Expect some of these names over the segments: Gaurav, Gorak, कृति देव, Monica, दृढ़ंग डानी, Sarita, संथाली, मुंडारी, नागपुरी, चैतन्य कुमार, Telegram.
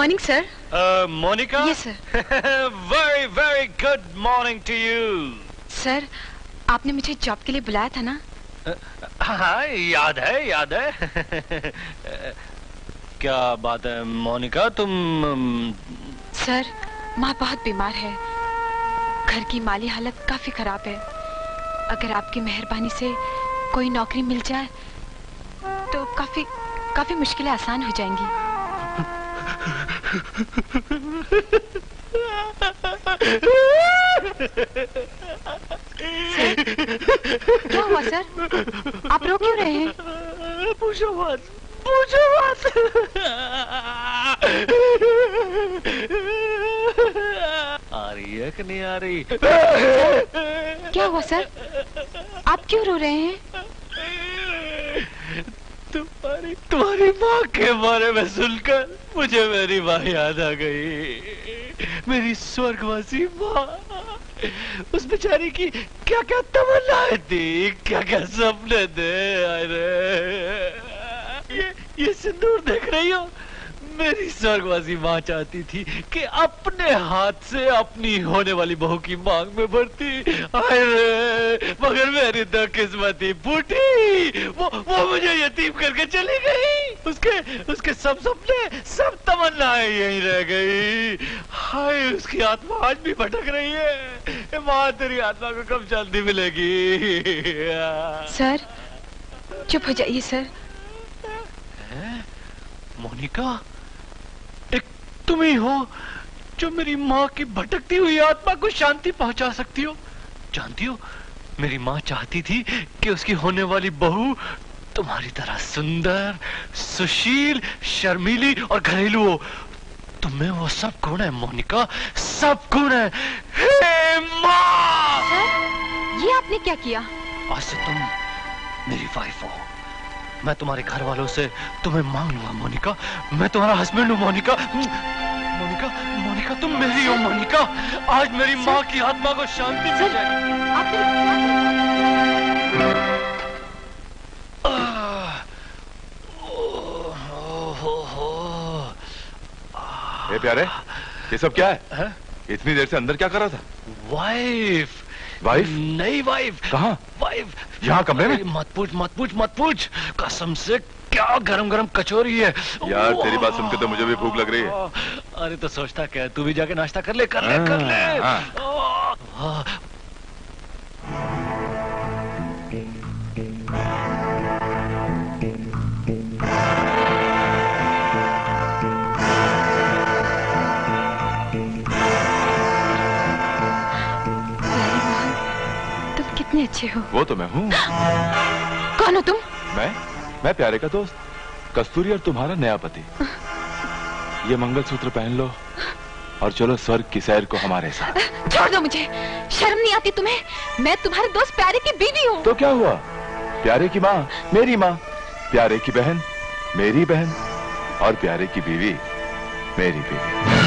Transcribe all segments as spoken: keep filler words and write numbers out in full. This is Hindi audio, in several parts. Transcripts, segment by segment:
morning, sir. Uh, Monica? Yes, sir. very, very good morning to you. Sir, आपने मुझे जॉब के लिए बुलाया था ना? हाँ, याद है, याद है. क्या बात है, मोनिका, तुम? सर, माँ बहुत बीमार है. घर की माली हालत काफी खराब है. अगर आपकी मेहरबानी से कोई नौकरी मिल जाए, तो काफी, काफी मुश्किलें आसान हो जाएंगी. सर, क्या हुआ सर? आप रो क्यों रहे हैं? पूछो मत, पूछो मत. आ रही है कि नहीं आ रही? क्या हुआ सर? आप क्यों रो रहे हैं? तुम्हारी तुम्हारी माँ के बारे में सुनकर मुझे मेरी माँ याद आ गई. मेरी स्वर्गवासी माँ. उस बेचारी की क्या क्या तमन्नाएं थी, क्या क्या सपने थे. अरे ये ये सिंदूर देख रही हो? मेरी स्वर्गवासी माँ चाहती थी कि अपने हाथ से अपनी होने वाली बहू की मांग में भरती. अरे मगर मेरी तो किस्मत ही फूटी. वो वो मुझे यतीम करके चली गई. उसके उसके सब सपने, सब तमन्नाएं यहीं रह गई. हाय, उसकी आत्मा आज भी भटक रही है. माँ, तेरी आत्मा को कब जल्दी मिलेगी? सर, चुप हो जाइए सर. मोनिका, एक तुम ही हो जो मेरी माँ की भटकती हुई आत्मा को शांति पहुंचा सकती हो. जानती हो, मेरी माँ चाहती थी कि उसकी होने वाली बहू तुम्हारी तरह सुंदर, सुशील, शर्मीली और घरेलू हो. तुम्हें वो सब गुण है मोनिका, सब गुण है. हे माँ! सर, ये आपने क्या किया? आज से तुम मेरी वाइफ हो. मैं तुम्हारे घर वालों से तुम्हें मांग लूंगा मोनिका. मैं तुम्हारा हस्बैंड हूँ मोनिका. मोनिका, मोनिका, तुम मेरी हो मोनिका. आज मेरी माँ की आत्मा को शांति मिल जाएगी. ए प्यारे, ये सब क्या है? है? इतनी देर से अंदर क्या कर रहा था? वाइफ. वाइफ? नहीं वाइफ. कहाँ? वाइफ यहाँ कमरे में? मत पूछ, मत पूछ, मत पूछ. कसम से क्या गरम गरम कचौरी है यार. तेरी बात सुनके तो मुझे भी भूख लग रही है. अरे तो सोचता क्या है, तू भी जाके नाश्ता कर ले, कर ले, कर ले. आ, अच्छे हो. वो तो मैं हूँ. कौन हो तुम? मैं मैं प्यारे का दोस्त कस्तूरी और तुम्हारा नया पति. ये मंगलसूत्र पहन लो और चलो स्वर्ग की सैर को हमारे साथ. छोड़ दो मुझे, शर्म नहीं आती तुम्हें? मैं तुम्हारे दोस्त प्यारे की बीवी हूँ. तो क्या हुआ? प्यारे की माँ मेरी माँ, प्यारे की बहन मेरी बहन, और प्यारे की बीवी मेरी बीवी.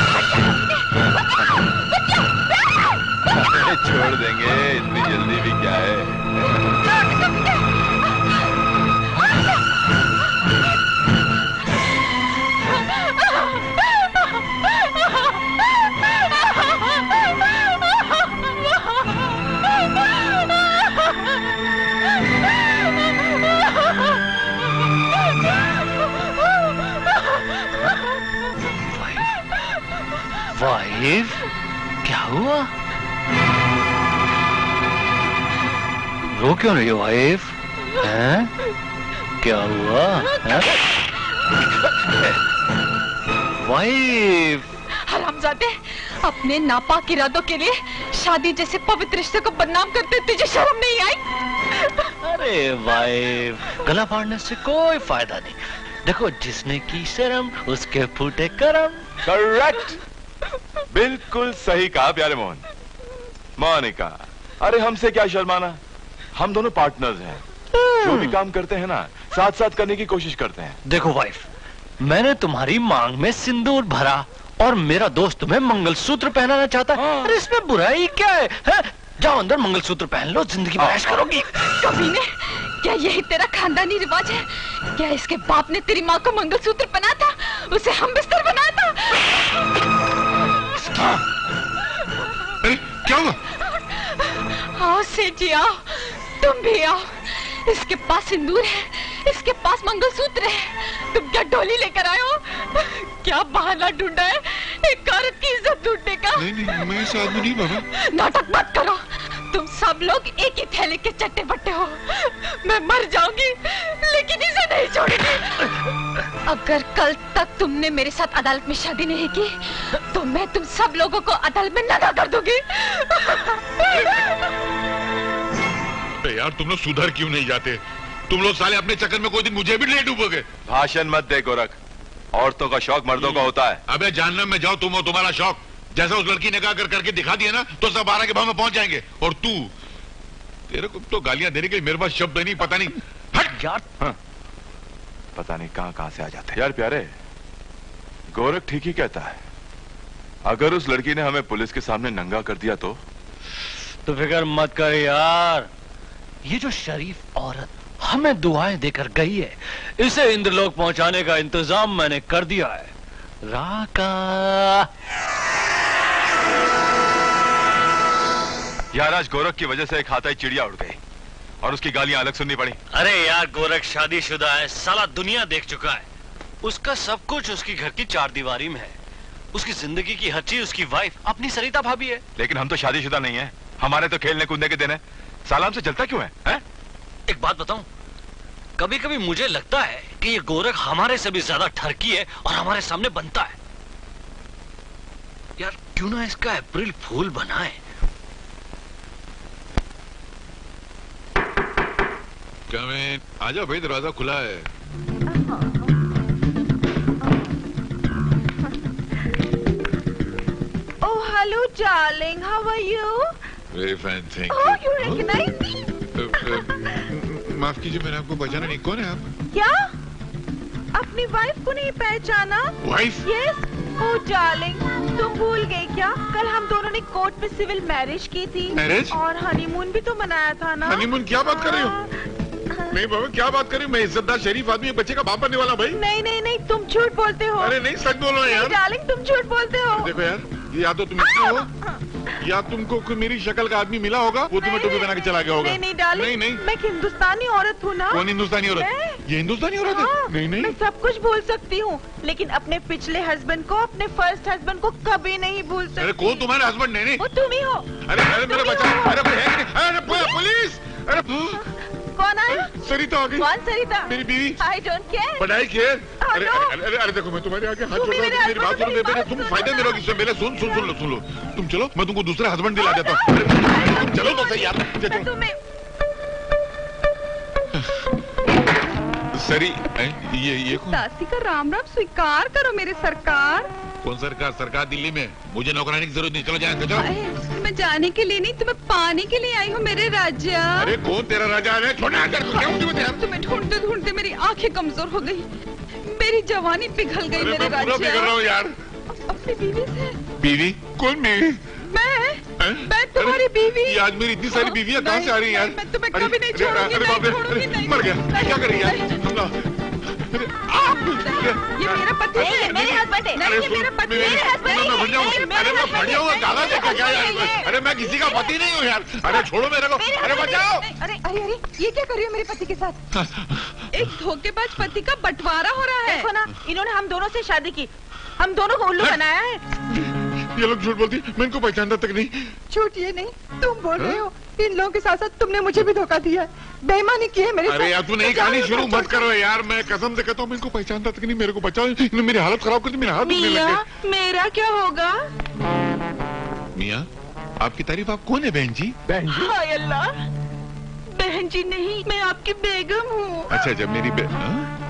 छोड़ देंगे इतनी जल्दी भी क्या है? वाइफ, क्या हुआ? रो क्यों रही हो वाइफ? हैं? क्या हुआ? वाइफ! हरामजादे, अपने नापाक इरादों के लिए शादी जैसे पवित्र रिश्ते को बदनाम करते तुझे शर्म नहीं आई? अरे वाइफ, गला फाड़ने से कोई फायदा नहीं. देखो, जिसने की शर्म उसके फूटे कर्म. करेक्ट, बिल्कुल सही कहा प्यारे मोहन. मोनिका, अरे हमसे क्या शर्माना? हम दोनों पार्टनर्स हैं. जो भी काम करते हैं ना, साथ साथ करने की कोशिश करते हैं. देखो वाइफ, मैंने तुम्हारी मांग में सिंदूर भरा और मेरा दोस्त तुम्हें मंगलसूत्र पहनाना चाहता है. अरे इसमें बुराई क्या है? है? जाओ अंदर मंगलसूत्र पहन लो, जिंदगी में ऐश करोगी. कभी ने, क्या यही तेरा खानदानी रिवाज है? क्या इसके बाप ने तेरी माँ को मंगलसूत्र पहना था? उसे हम बिस्तर बनाया था? अरे क्या हुआ? आओ सेठ जी आओ, तुम भी आओ। इसके पास सिंदूर है, इसके पास मंगलसूत्र है, तुम क्या डोली लेकर आए हो? क्या बहाना ढूंढा है एक औरत की इज्जत ढूंढने का? नहीं नहीं, मैं इस आदमी नहीं बाबा। नाटक मत करो, तुम सब लोग एक ही थैले के चट्टे बट्टे हो। मैं मर जाऊंगी लेकिन इसे नहीं छोड़ूंगी। अगर कल तक तुमने मेरे साथ अदालत में शादी नहीं की तो मैं तुम सब लोगों को अदालत में नंगा कर दूंगी। यार तुम लोग सुधर क्यों नहीं जाते? तुम लोग साले अपने चक्कर में कोई दिन मुझे भी नहीं डूबोगे। भाषण मत दे गोरख, औरतों का शौक मर्दों का होता है। अबे जानना में जाओ तुम और तुम्हारा शौक। जैसा उस लड़की ने कहा कर करके दिखा दिया ना तो सब बारह के भाव में पहुंच जाएंगे। और तू, तेरे को तो गालियां देने के लिए मेरे पास शब्द नहीं। पता नहीं हट यार, हाँ। पता नहीं कहां कहां से आ जाते यार। प्यारे गोरख ठीक ही कहता है, अगर उस लड़की ने हमें पुलिस के सामने नंगा कर दिया तो तो फिक्र मत कर यार। ये जो शरीफ औरत हमें दुआएं देकर गई है, इसे इंद्रलोक पहुंचाने का इंतजाम मैंने कर दिया है। राका यार, आज गोरख की वजह से एक हाथाई चिड़िया उड़ गई और उसकी गालियां अलग सुननी पड़ी। अरे यार गोरख शादीशुदा है, साला दुनिया देख चुका है। उसका सब कुछ उसकी घर की चार दीवारी में है, उसकी जिंदगी की हर चीज उसकी वाइफ अपनी सरिता भाभी है। लेकिन हम तो शादीशुदा नहीं है, हमारे तो खेलने कूदने के दिन है। साला हमसे जलता क्यों है, है? एक बात बताऊं, कभी कभी मुझे लगता है कि ये गोरख हमारे से भी ज्यादा ठरकी है और हमारे सामने बनता है। यार क्यों ना इसका अप्रैल फूल बनाए। आ जाओ भाई, दरवाजा खुला है। Oh hello darling, how are you? Very fine, thank you. Oh, you recognize me? माफ कीजिए, मैंने आपको पहचाना नहीं। कौन है आप? क्या अपनी वाइफ को नहीं पहचाना? वाइफ? Yes. Oh, darling, तुम भूल गए क्या? कल हम दोनों ने कोर्ट में सिविल मैरिज की थी। मैरिज? और हनीमून भी तो मनाया था ना। हनीमून? क्या बात कर रही हो? नहीं बाबा, क्या बात कर रही हूँ। मैं इज्जतदार शरीफ आदमी, बच्चे का बाप बनने वाला भाई। नहीं नहीं नहीं, तुम झूठ बोलते हो। अरे नहीं, सच बोलो यार। डार्लिंग तुम झूठ बोलते हो। देखो यार, या तो तुम हो या तुमको कोई मेरी शक्ल का आदमी मिला होगा, वो तुम्हें टोपी बना के चला गया होगा। नहीं नहीं डार्लिंग, नहीं नहीं, मैं हिंदुस्तानी औरत हूँ ना। कौन हिंदुस्तानी औरत? ये हिंदुस्तानी औरत है? हाँ, नहीं नहीं, मैं सब कुछ भूल सकती हूँ लेकिन अपने पिछले हस्बैंड को, अपने फर्स्ट हस्बैंड को कभी नहीं भूल सकती। अरे कौन तुम्हारे हस्बैंड? नहीं नहीं, वो तुम ही हो। अरे अरे मेरा बचाओ, अरे अरे पुलिस, अरे कौन आया? सरिता आ गई। कौन सरिता? मेरी बीवी। I don't care, but I care. अरे अरे अरे देखो, मैं तुम्हारे आगे हाथ जोड़ रहा हूं, मेरी बात सुनो, मेरे तुम फायदा मिलोगी इसमें। मेरे सुन सुन सुन लो सुन लो, तुम चलो, मैं तुमको दूसरा हस्बैंड दिला देता हूं। तुम चलो तो सही यार, चलो। सरी ये ये कौन? दासी का राम राम स्वीकार करो मेरे सरकार। कौन सरकार? सरकार दिल्ली में, मुझे नौकरानी की जरूरत नहीं। चलो जाए चलो। मैं जाने के लिए नहीं, तुम्हें पाने के लिए आई हूँ मेरे राजा। अरे कौन तेरा राजा है? छोड़ना कर। तुम्हें ढूंढते ढूंढते मेरी आंखें कमजोर हो गई, मेरी जवानी पिघल गई मेरे राजा। बिगड़ रहा हूं यार। अपनी बीवी से? बीवी? कौन बीवी? मैं ए? मैं तुम्हारी बीवी। आज मेरी इतनी सारी बीवियां कहाँ से आ रही हैं यार? मैं तुम्हें कभी नहीं छोड़ूंगी, नहीं छोड़ूंगी, नहीं। मर गया, क्या कर रही है ये? मेरा पति है, मेरे हस्बैंड है। नहीं ये मेरा पति, मेरे हस्बैंड। अरे मैं भड़ जाऊंगा, गाला देकर क्या यार? अरे मैं किसी का पति नहीं हूँ यार। अरे छोड़ो मेरे को, अरे बचाओ। अरे अरे अरे ये क्या कर रही हो मेरे पति के साथ? एक धोखेबाज पति का बंटवारा हो रहा है। देखो ना, इन्होंने हम दोनों से शादी की, हम दोनों को उल्लू बनाया है। ये लोग झूठ बोलती, मैं इनको पहचानता तक नहीं। झूठ ये नहीं, तुम बोल रहे हो। इन लोगों के साथ साथ तुमने मुझे भी धोखा दिया, बेईमानी की है मेरे साथ। अरे यार तू नहीं, कहानी शुरू मत करो यार, मैं कसम से कहता हूँ मैं इनको पहचानता तक नहीं। मेरे को बचाओ, इन्होंने मेरी हालत खराब कर दी, मेरा हाथ दुखने लगा। मेरा क्या होगा? मियाँ आपकी तारीफ, आप कौन है? बहन जी, बहन जी। हाय अल्लाह, बहन जी नहीं, मैं आपकी बेगम हूँ। अच्छा अच्छा, मेरी बेगम।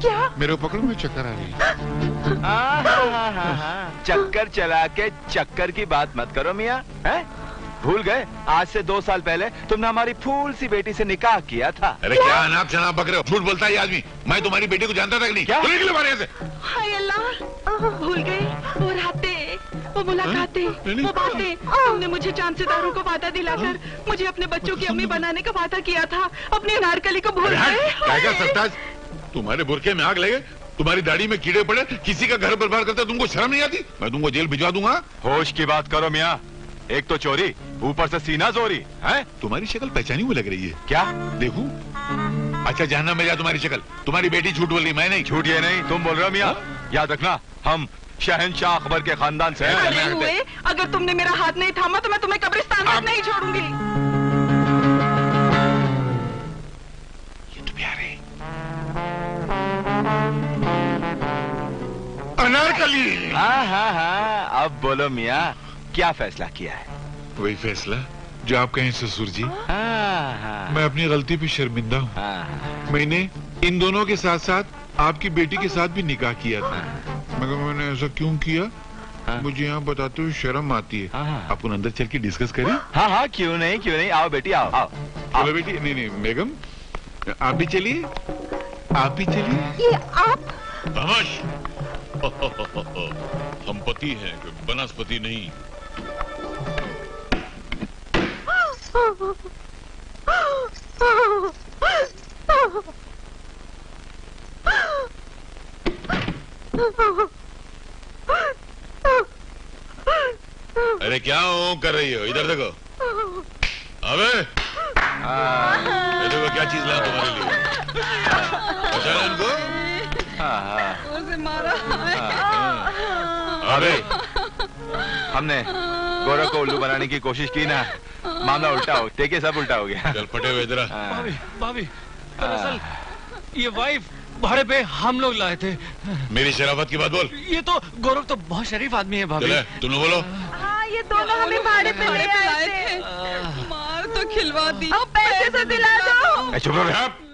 क्या? मेरे को पकड़ो, मुझे चक्कर आ रही है। हाँ हाँ हाँ हाँ, चक्कर चला के चक्कर की बात मत करो मियाँ। भूल गए, आज से दो साल पहले तुमने हमारी फूल सी बेटी से निकाह किया था। अरे क्या अनाप शनाप बक रहे हो, झूठ बोलता है ये आदमी। मैं तुम्हारी बेटी को जानता था नहीं। क्या हाय अल्लाह, भूल गए वो रातें, वो मुलाकातें, वो बातें। तुमने मुझे चांसेदारों को वादा दिलाकर मुझे अपने बच्चों की अम्मी बनाने का वादा किया था, अपने अनारकली को भूल गए। तुम्हारे बुरके में आग लगे, तुम्हारी दाढ़ी में कीड़े पड़े, किसी का घर बर्बाद करता तुमको शर्म नहीं आती? मैं तुमको जेल भिजवा दूंगा। होश की बात करो मियाँ, एक तो चोरी ऊपर से सीना चोरी है। तुम्हारी शक्ल पहचानी हुई लग रही है। क्या देखूं? अच्छा जहन्नम में जा तुम्हारी शक्ल। तुम्हारी बेटी झूठ बोल रही, मैं नहीं। झूठ ये नहीं तुम बोल रहे हो मियाँ। याद रखना हम शहनशाह अकबर के खानदान से हैं। अगर तुमने मेरा हाथ नहीं थामा तो मैं तुम्हें कब्रिस्तान तक नहीं छोड़ूंगी। ये तो प्यारे अनारकली। हाँ हाँ हाँ अब बोलो मियाँ क्या फैसला किया है? वही फैसला जो आप कहें ससुर जी। हाँ। मैं अपनी गलती पे शर्मिंदा हूँ। हाँ। मैंने इन दोनों के साथ साथ आपकी बेटी के साथ भी निकाह किया था। हाँ। मगर मैंने ऐसा क्यों किया? हाँ। मुझे यहाँ बताते हुए शर्म आती है। हाँ। आप उन अंदर चल के डिस्कस करें। हाँ हाँ क्यों नहीं क्यों नहीं, आओ बेटी आओ आओ, आओ। बेटी नहीं नहीं बेगम आप भी चलिए, आप भी चलिए। ये आप हम पति हैं बनस्पति नहीं। अरे क्या हो कर रही हो? इधर देखो। अबे देखो क्या चीज लाया तुम्हारे लिए। पहचाना इनको? उसे मारा। अबे हमने गौरव को उल्लू बनाने की कोशिश की ना, मामला उल्टा हो देखे, सब उल्टा हो गया। चल पटे हुए इधर। भाभी भाभी दरअसल ये वाइफ भाड़े पे हम लोग लाए थे। मेरी शराफत की बात बोल। ये तो गौरव तो बहुत शरीफ आदमी है भाभी। तुम लोग बोलो। हाँ ये दोनों हमें भाड़े पे लाए थे। मार तो खिलवा दी, पैसे से दिला दो।